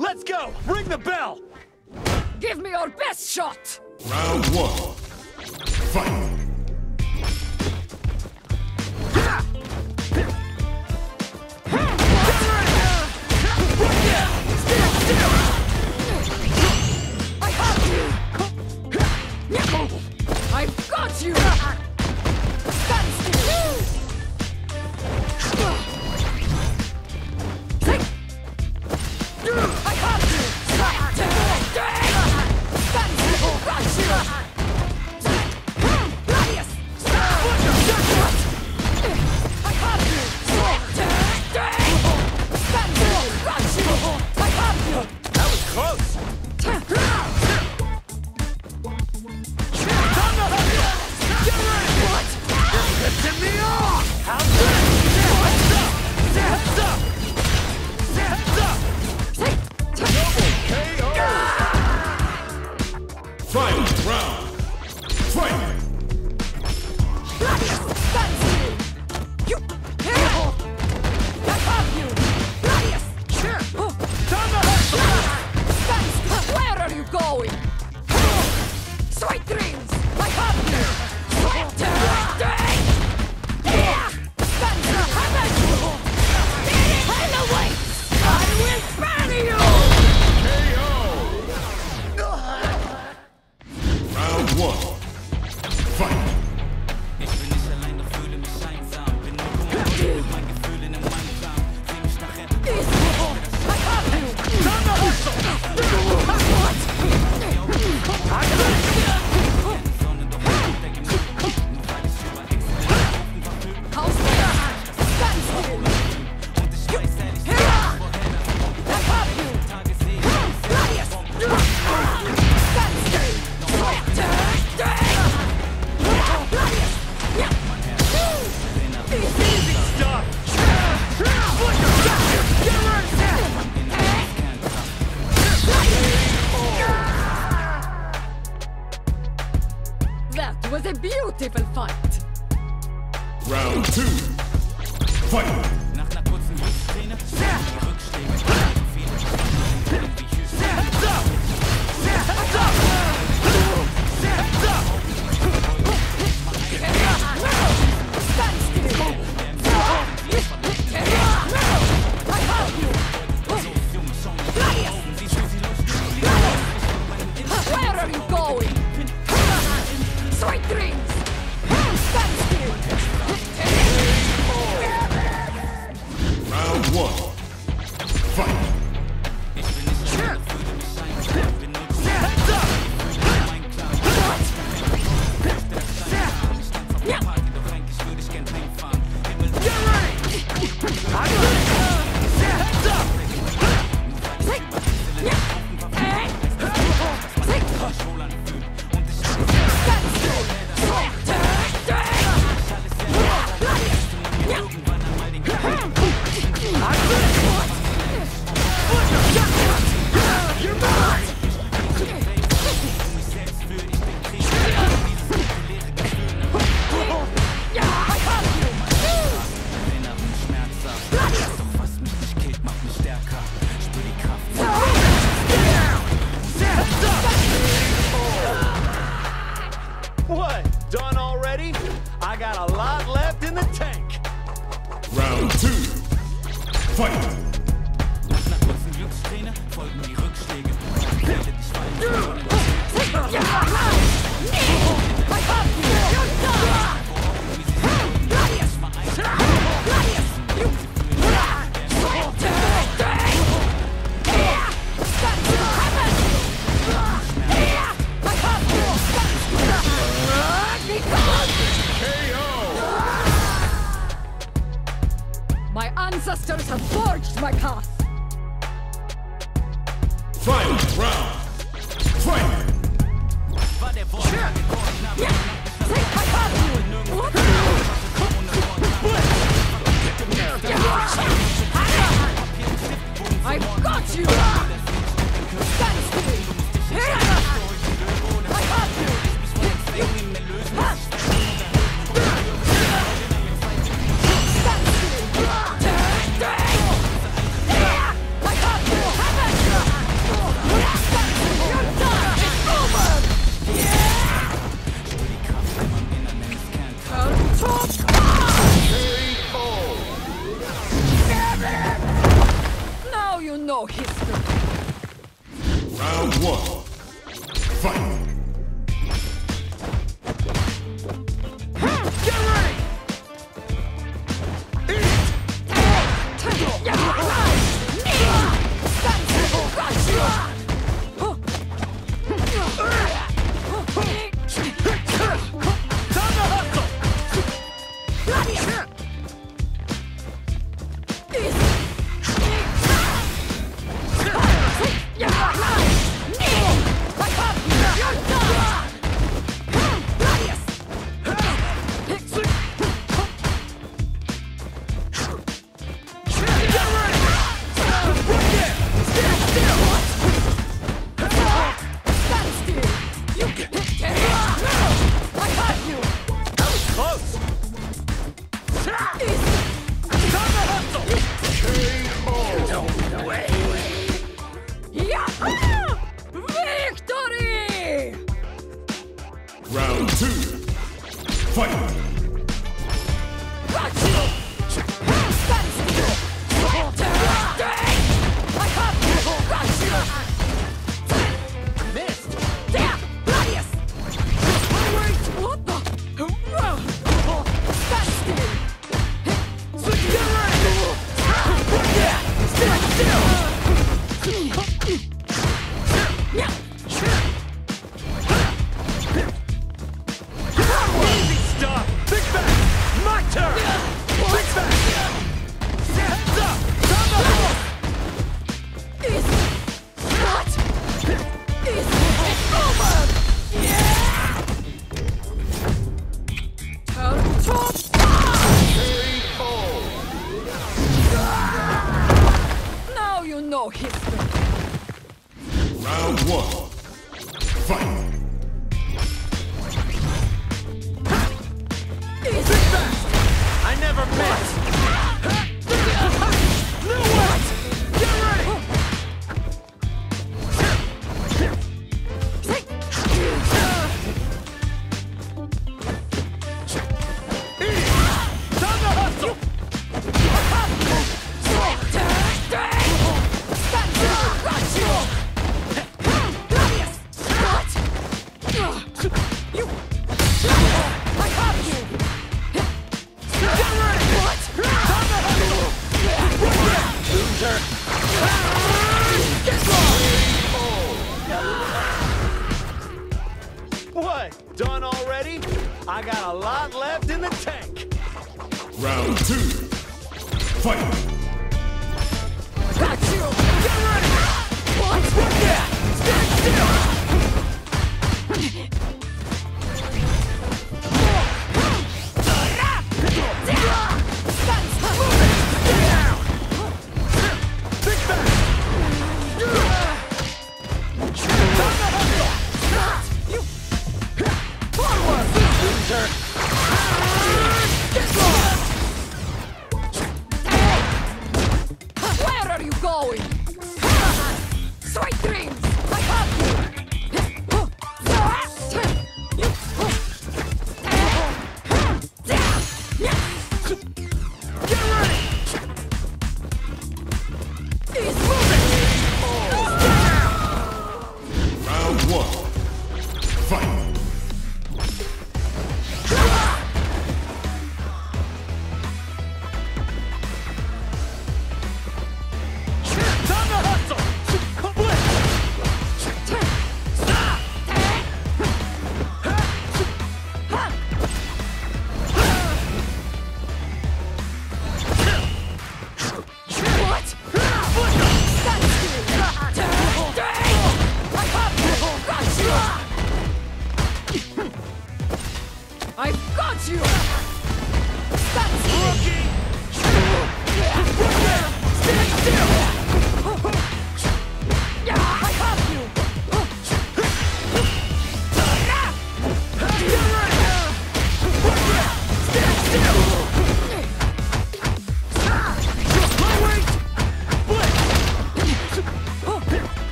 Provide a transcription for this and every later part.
Let's go! Ring the bell! Give me your best shot! Round one. Fight! history. Round one. Fight!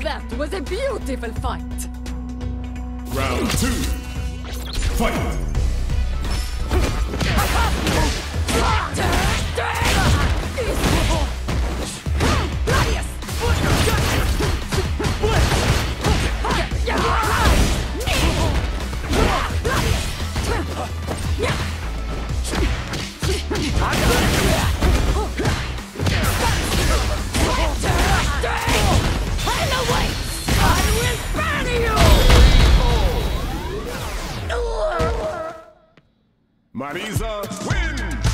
That was a beautiful fight. Round 2. Fight! Marisa wins!